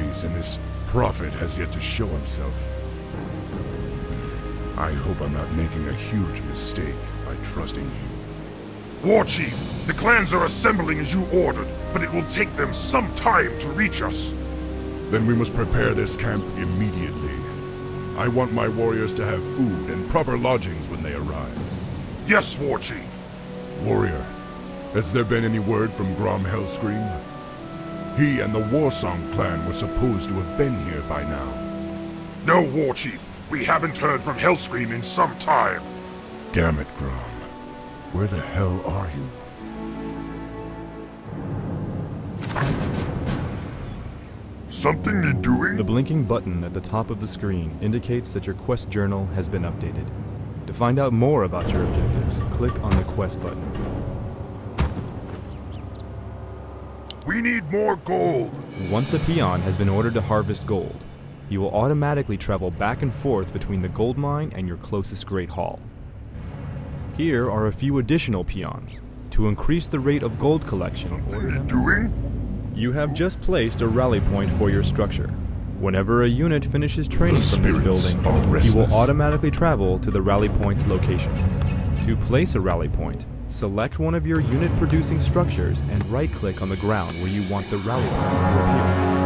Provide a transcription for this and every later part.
days, and this prophet has yet to show himself. I hope I'm not making a huge mistake by trusting you. Warchief, the clans are assembling as you ordered, but it will take them some time to reach us. Then we must prepare this camp immediately. I want my warriors to have food and proper lodgings when they arrive. Yes, Warchief. Warrior, has there been any word from Grom Hellscream? He and the Warsong Clan were supposed to have been here by now. No, Warchief. We haven't heard from Hellscream in some time. Damn it, Grom. Where the hell are you? Something you're doing? The blinking button at the top of the screen indicates that your quest journal has been updated. To find out more about your objectives, click on the quest button. We need more gold! Once a peon has been ordered to harvest gold, you will automatically travel back and forth between the gold mine and your closest great hall. Here are a few additional peons. To increase the rate of gold collection, you have just placed a rally point for your structure. Whenever a unit finishes training from this building, you will automatically travel to the rally point's location. To place a rally point, select one of your unit-producing structures and right-click on the ground where you want the rally point to appear.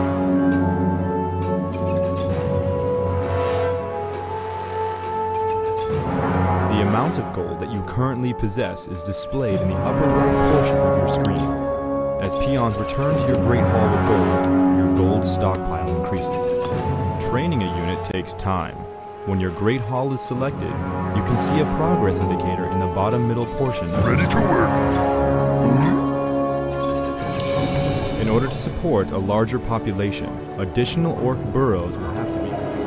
The amount of gold that you currently possess is displayed in the upper right portion of your screen. As peons return to your Great Hall with gold, your gold stockpile increases. Training a unit takes time. When your Great Hall is selected, you can see a progress indicator in the bottom middle portion of your screen. Ready to work! Mm-hmm. In order to support a larger population, additional orc burrows will have to be constructed.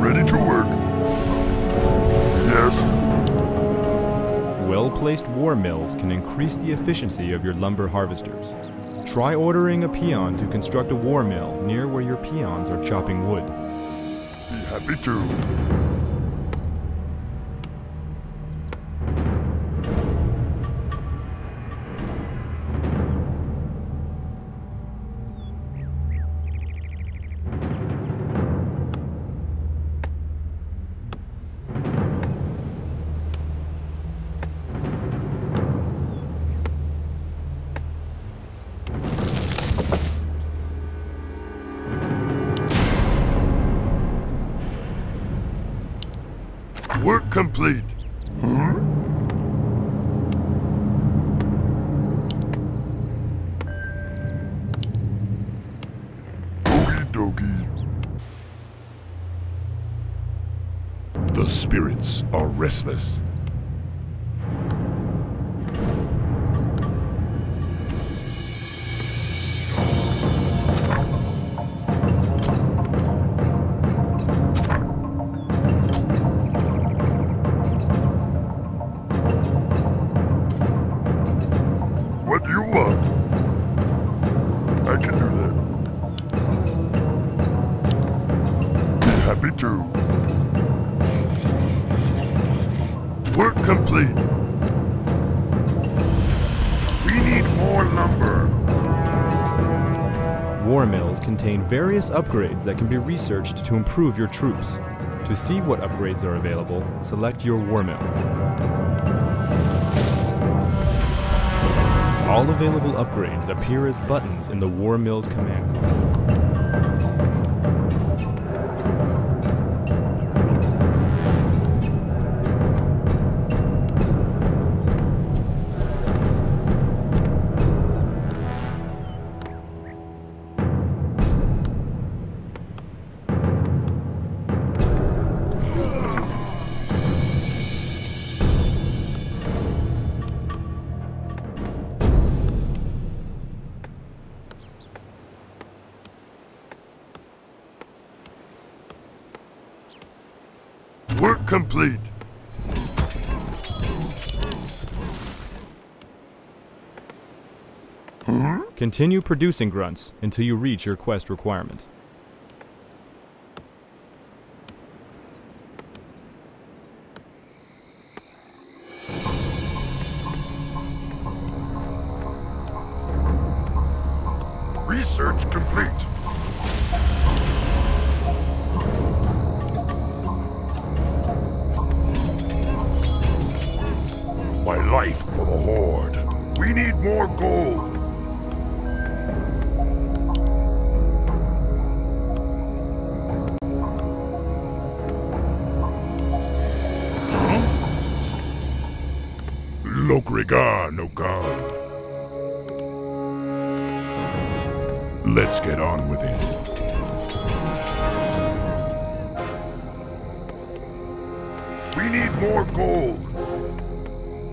Ready to work! Yes! Well-placed war mills can increase the efficiency of your lumber harvesters. Try ordering a peon to construct a war mill near where your peons are chopping wood. Be happy to. Work complete. Hmm? Okie dokie. The spirits are restless. Work complete. We need more lumber. War mills contain various upgrades that can be researched to improve your troops. To see what upgrades are available, select your war mill. All available upgrades appear as buttons in the war mill's command card. Work complete. Continue producing grunts until you reach your quest requirement. Research complete. My life for the Horde. We need more gold. Loktar Ogar. Let's get on with it. We need more gold.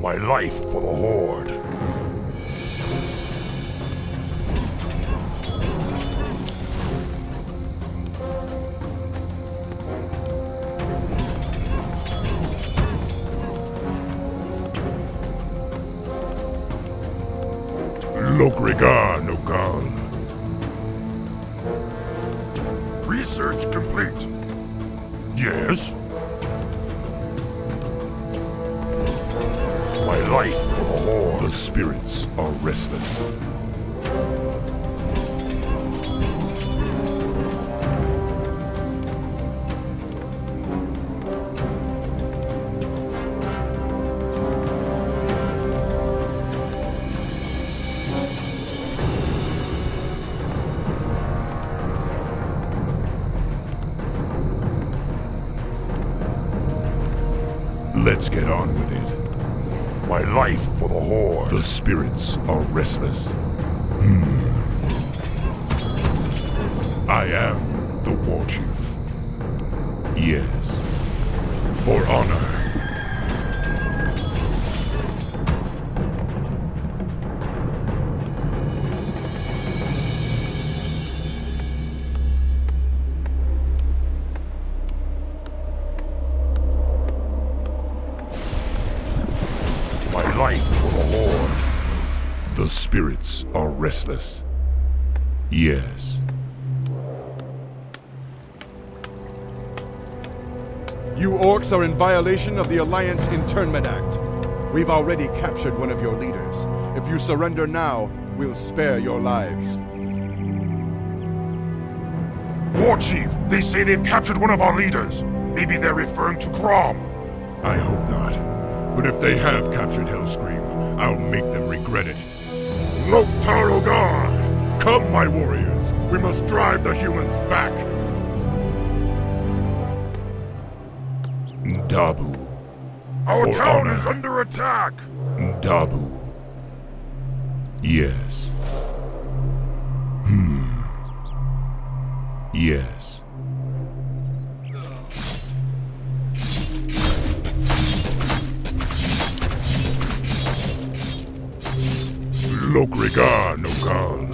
My life for the Horde. Loktar Ogar. Research complete. Yes. My life for the Horde. The spirits are restless. Let's get on with it. My life for the Horde. The spirits are restless. I am the Warchief. Yes. For honor. Life for the Horde. The spirits are restless. Yes. You orcs are in violation of the Alliance Internment Act. We've already captured one of your leaders. If you surrender now, we'll spare your lives. Warchief, they say they've captured one of our leaders. Maybe they're referring to Grom. I hope not. But if they have captured Hellscream, I'll make them regret it. Loktar Ogar! Come, my warriors! We must drive the humans back! Ndabu. Our town is under attack! Ndabu. Yes. Yes. Loktar Ogar.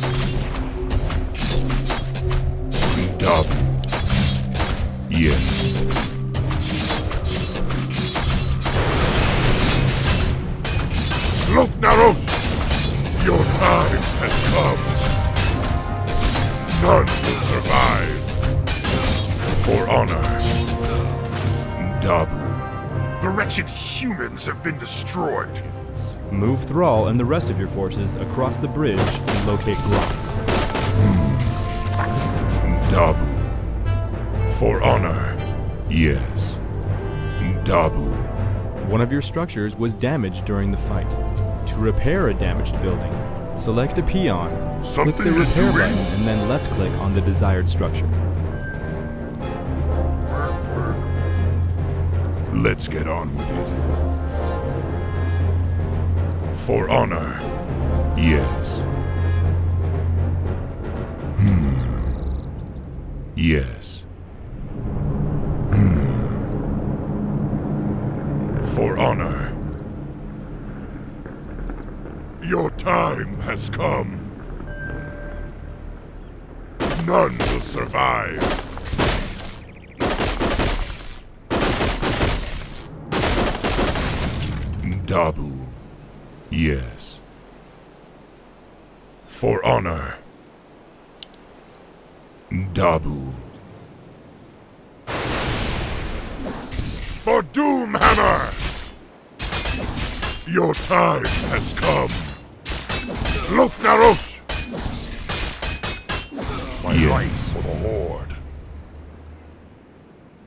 Yes. Lok'Narosh, your time has come. None will survive. For honor. Ndabu. The wretched humans have been destroyed. Move Thrall and the rest of your forces across the bridge and locate Grom. Ndabu. For honor. Yes. Ndabu. One of your structures was damaged during the fight. To repair a damaged building, select a peon, click the repair button, and then left-click on the desired structure. Let's get on with it. For honor, yes. Yes. For honor. Your time has come. None will survive. Ndabu. Yes. For honor. Ndabu. For Doomhammer! Your time has come. Lok'Narosh! my life for the Horde.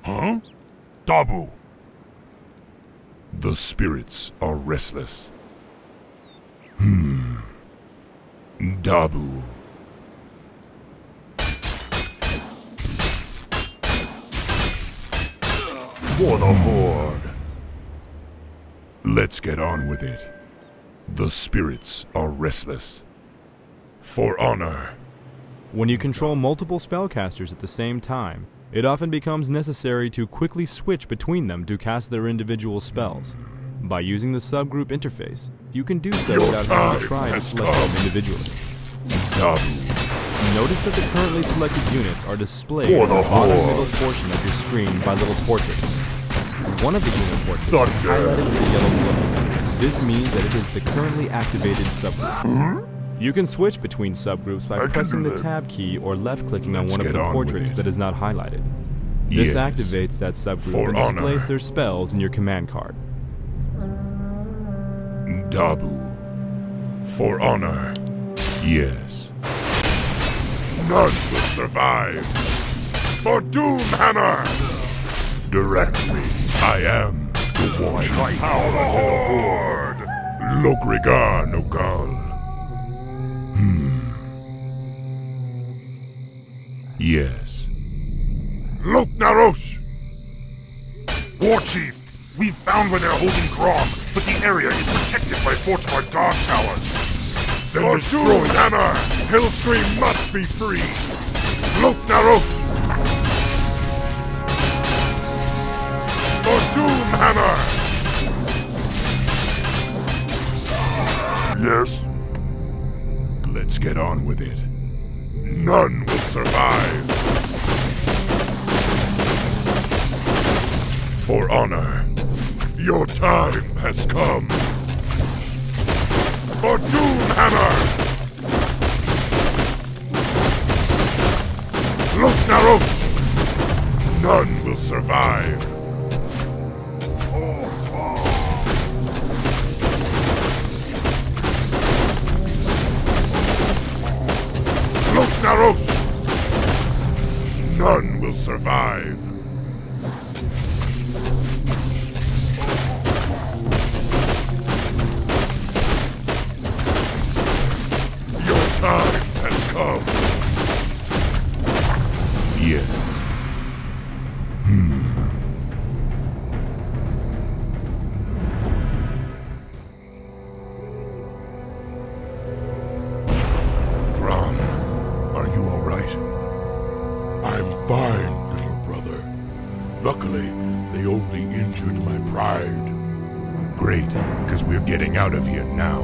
Huh? Dabu! The spirits are restless. Dabu. For the Horde. Let's get on with it. The spirits are restless. For honor. When you control multiple spellcasters at the same time, it often becomes necessary to quickly switch between them to cast their individual spells. By using the subgroup interface, you can do so without having to try and select them individually. Notice that the currently selected units are displayed in the bottom middle portion of your screen by little portraits. One of the unit portraits is highlighted with a yellow glow. This means that it is the currently activated subgroup. You can switch between subgroups by pressing the tab key or left-clicking on one of the portraits that is not highlighted. This activates that subgroup and displays their spells in your command card. Dabu. For honor. Yes. None will survive. For Doomhammer! Directly, I am the Warchief power to the Horde. Loktar Ogar. Yes. Lok'Narosh! Warchief, we've found where they're holding Grom, but the area is protected by fortified guard towers. Then the Doomhammer! Hellscream must be free! Lok'Narosh! The Doomhammer! Yes? Let's get on with it. None will survive. For honor, your time has come. For Doomhammer! Lok'Narosh! None will survive. Lok'Narosh! None will survive. Your time has come. Yes. Out of here now.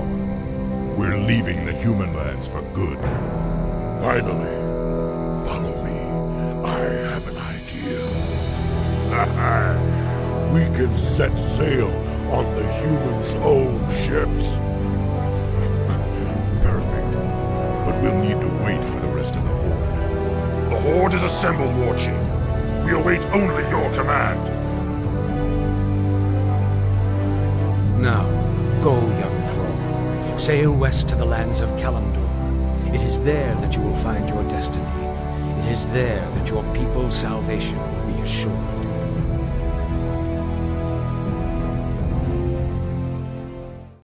We're leaving the human lands for good. Finally, follow me. I have an idea. We can set sail on the humans' own ships. Perfect. But we'll need to wait for the rest of the Horde. The Horde is assembled, Warchief. We await only your command. Now. Go, young Thrall. Sail west to the lands of Kalimdor. It is there that you will find your destiny. It is there that your people's salvation will be assured.